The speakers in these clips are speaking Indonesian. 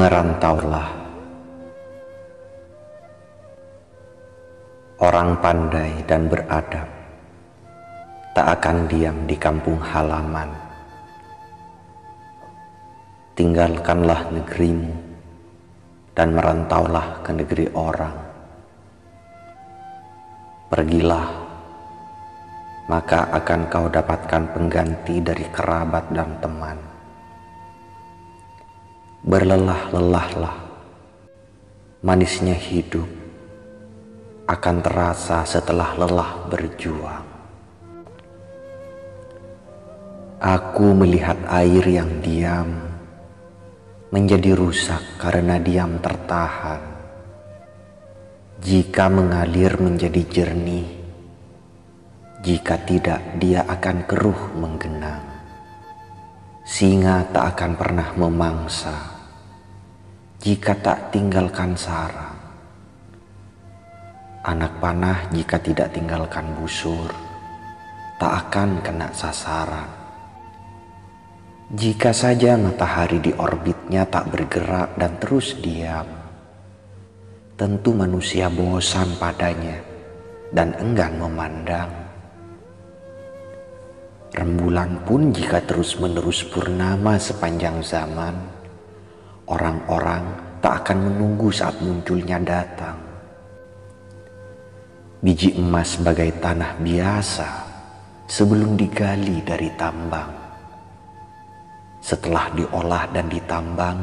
merantaulah. Orang pandai dan beradab tak akan diam di kampung halaman. Tinggalkanlah negerimu dan merantaulah ke negeri orang. Pergilah, maka akan kau dapatkan pengganti dari kerabat dan teman. Berlelah-lelahlah, manisnya hidup akan terasa setelah lelah berjuang. Aku melihat air yang diam menjadi rusak karena diam tertahan. Jika mengalir menjadi jernih, jika tidak, dia akan keruh menggenang. Singa tak akan pernah memangsa jika tak tinggalkan sarang. Anak panah jika tidak tinggalkan busur, tak akan kena sasaran. Jika saja matahari di orbitnya tak bergerak dan terus diam, tentu manusia bosan padanya dan enggan memandang. Rembulan pun jika terus-menerus purnama sepanjang zaman, orang-orang tak akan menunggu saat munculnya datang. Biji emas sebagai tanah biasa sebelum digali dari tambang. Setelah diolah dan ditambang,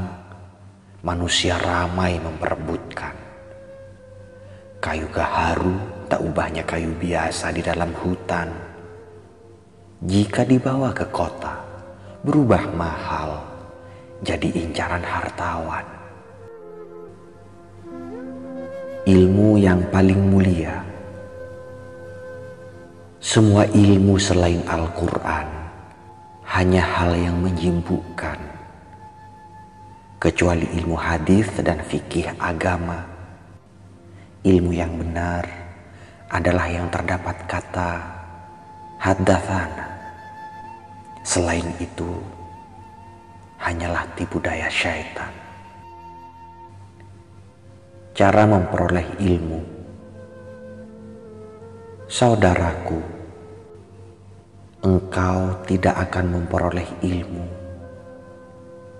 manusia ramai memperebutkan. Kayu gaharu tak ubahnya kayu biasa di dalam hutan. Jika dibawa ke kota, berubah mahal, jadi incaran hartawan. Ilmu yang paling mulia. Semua ilmu selain Al-Quran hanya hal yang menjibukkan. Kecuali ilmu hadis dan fikih agama. Ilmu yang benar adalah yang terdapat kata haddatsana. Selain itu, hanyalah tipu daya syaitan. Cara memperoleh ilmu. Saudaraku, engkau tidak akan memperoleh ilmu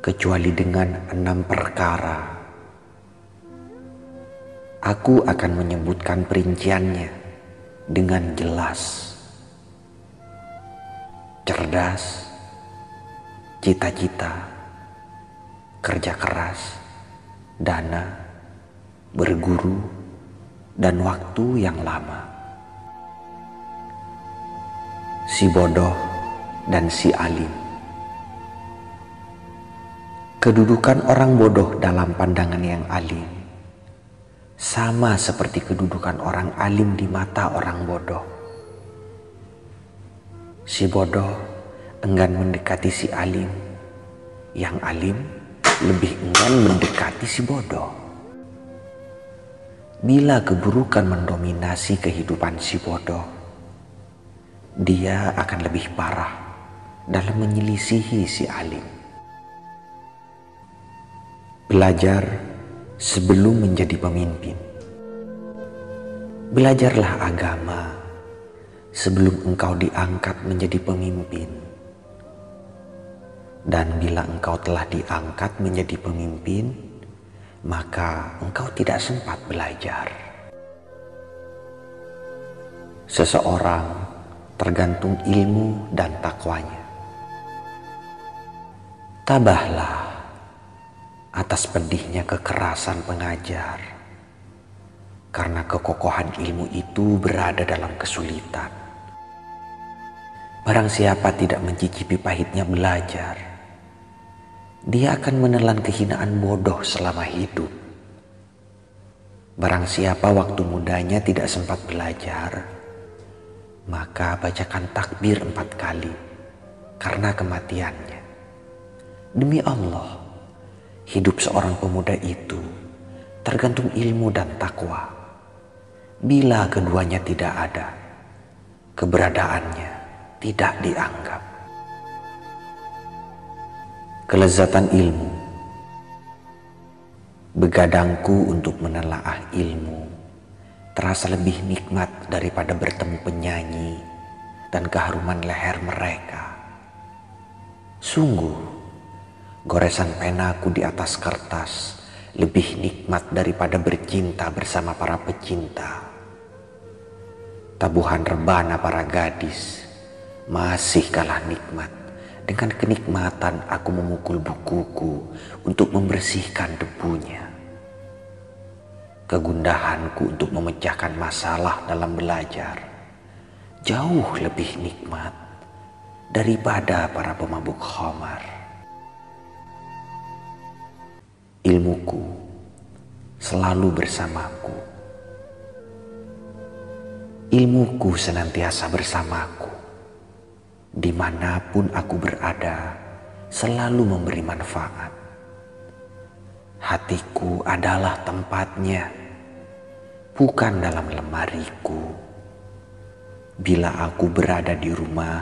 kecuali dengan 6 perkara. Aku akan menyebutkan perinciannya dengan jelas. Cerdas, cita-cita, kerja keras, dana, berguru, dan waktu yang lama. Si bodoh dan si alim. Kedudukan orang bodoh dalam pandangan yang alim sama seperti kedudukan orang alim di mata orang bodoh. Si bodoh enggan mendekati si alim. Yang alim lebih enggan mendekati si bodoh. Bila keburukan mendominasi kehidupan si bodoh, dia akan lebih parah dalam menyelisihi si alim. Belajar sebelum menjadi pemimpin. Belajarlah agama sebelum engkau diangkat menjadi pemimpin. Dan bila engkau telah diangkat menjadi pemimpin, maka engkau tidak sempat belajar. Seseorang tergantung ilmu dan takwanya. Tabahlah atas pedihnya kekerasan pengajar, karena kekokohan ilmu itu berada dalam kesulitan. Barang siapa tidak mencicipi pahitnya belajar, dia akan menelan kehinaan bodoh selama hidup. Barang siapa waktu mudanya tidak sempat belajar, maka bacakan takbir 4 kali karena kematiannya. Demi Allah, hidup seorang pemuda itu tergantung ilmu dan takwa. Bila keduanya tidak ada, keberadaannya tidak dianggap. Kelezatan ilmu. Begadangku untuk menelaah ilmu terasa lebih nikmat daripada bertemu penyanyi dan keharuman leher mereka. Sungguh, goresan penaku di atas kertas lebih nikmat daripada bercinta bersama para pecinta. Tabuhan rebana para gadis masih kalah nikmat dengan kenikmatan aku memukul bukuku untuk membersihkan debunya. Kegundahanku untuk memecahkan masalah dalam belajar jauh lebih nikmat daripada para pemabuk khamar. Ilmuku selalu bersamaku. Ilmuku senantiasa bersamaku. Dimanapun aku berada, selalu memberi manfaat. Hatiku adalah tempatnya, bukan dalam lemariku. Bila aku berada di rumah,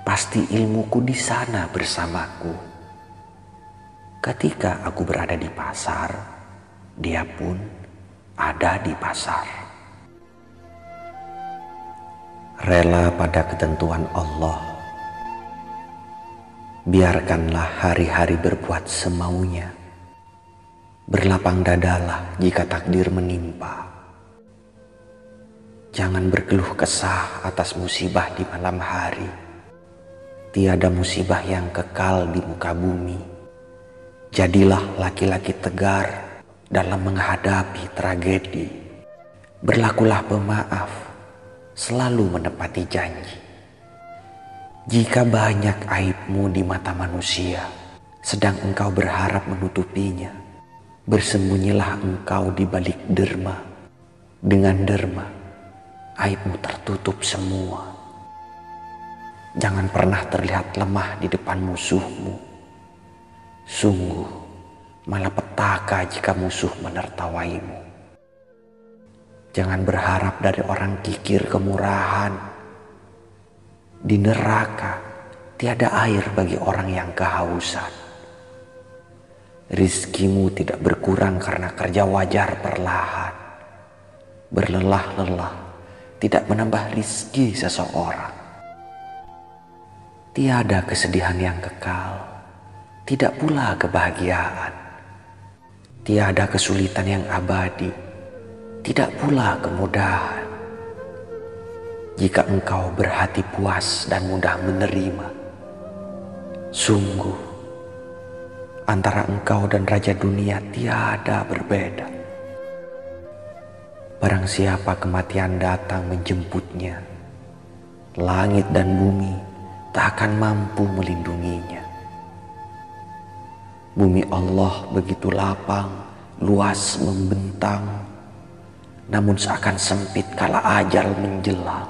pasti ilmuku di sana bersamaku. Ketika aku berada di pasar, dia pun ada di pasar. Rela pada ketentuan Allah. Biarkanlah hari-hari berbuat semaunya. Berlapang dadalah jika takdir menimpa. Jangan berkeluh kesah atas musibah di malam hari. Tiada musibah yang kekal di muka bumi. Jadilah laki-laki tegar dalam menghadapi tragedi. Berlakulah pemaaf, selalu menepati janji. Jika banyak aibmu di mata manusia, sedang engkau berharap menutupinya, bersembunyilah engkau di balik derma. Dengan derma, aibmu tertutup semua. Jangan pernah terlihat lemah di depan musuhmu. Sungguh, malapetaka jika musuh menertawaimu. Jangan berharap dari orang kikir kemurahan. Di neraka, tiada air bagi orang yang kehausan. Rizkimu tidak berkurang karena kerja wajar perlahan. Berlelah-lelah tidak menambah rizki seseorang. Tiada kesedihan yang kekal, tidak pula kebahagiaan. Tiada kesulitan yang abadi, tidak pula kemudahan. Jika engkau berhati puas dan mudah menerima, sungguh antara engkau dan raja dunia tiada berbeda. Barang siapa kematian datang menjemputnya, langit dan bumi tak akan mampu melindunginya. Bumi Allah begitu lapang, luas membentang, namun seakan sempit kala ajal menjelang.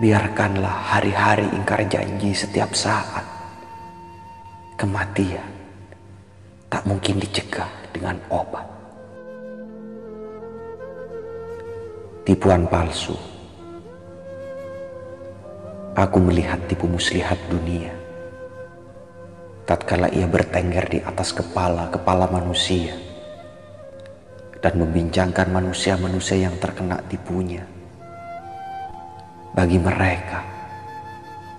Biarkanlah hari-hari ingkar janji setiap saat. Kematian tak mungkin dicegah dengan obat. Tipuan palsu. Aku melihat tipu muslihat dunia. Tatkala ia bertengger di atas kepala manusia dan membincangkan manusia-manusia yang terkena tipunya. Bagi mereka,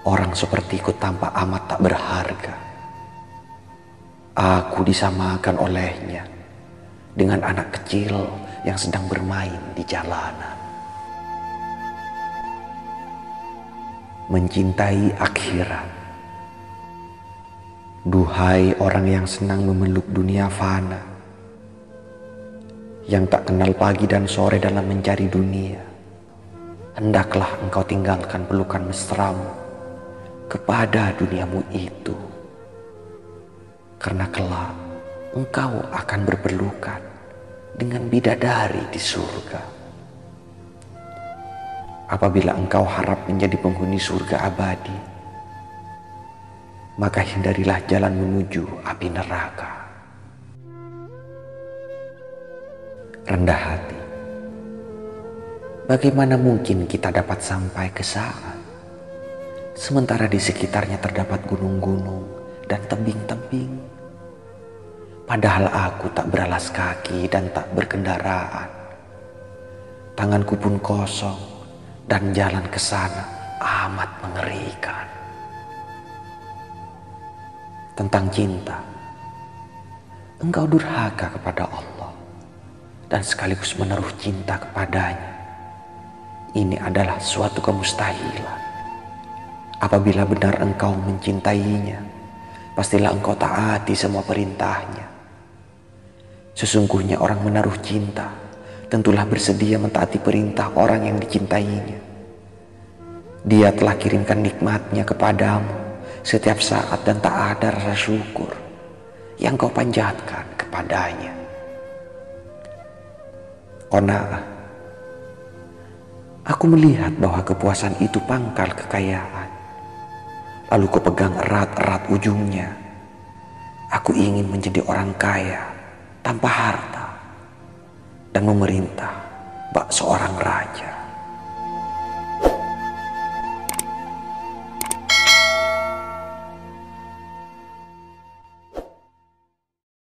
orang sepertiku tampak amat tak berharga. Aku disamakan olehnya dengan anak kecil yang sedang bermain di jalanan. Mencintai akhirat. Duhai orang yang senang memeluk dunia fana, yang tak kenal pagi dan sore dalam mencari dunia, hendaklah engkau tinggalkan pelukan mesramu kepada duniamu itu. Karena kelak engkau akan berpelukan dengan bidadari di surga. Apabila engkau harap menjadi penghuni surga abadi, maka hindarilah jalan menuju api neraka. Rendah hati. Bagaimana mungkin kita dapat sampai ke sana, sementara di sekitarnya terdapat gunung-gunung dan tebing-tebing? Padahal aku tak beralas kaki dan tak berkendaraan. Tanganku pun kosong dan jalan ke sana amat mengerikan. Tentang cinta, engkau durhaka kepada Allah dan sekaligus menaruh cinta kepadanya. Ini adalah suatu kemustahilan. Apabila benar engkau mencintainya, pastilah engkau taati semua perintahnya. Sesungguhnya orang menaruh cinta tentulah bersedia mentaati perintah orang yang dicintainya. Dia telah kirimkan nikmatnya kepadamu setiap saat dan tak ada rasa syukur yang kau panjatkan kepadanya. Qanaah, aku melihat bahwa kepuasan itu pangkal kekayaan. Lalu ku pegang erat-erat ujungnya. Aku ingin menjadi orang kaya tanpa harta dan memerintah bak seorang raja.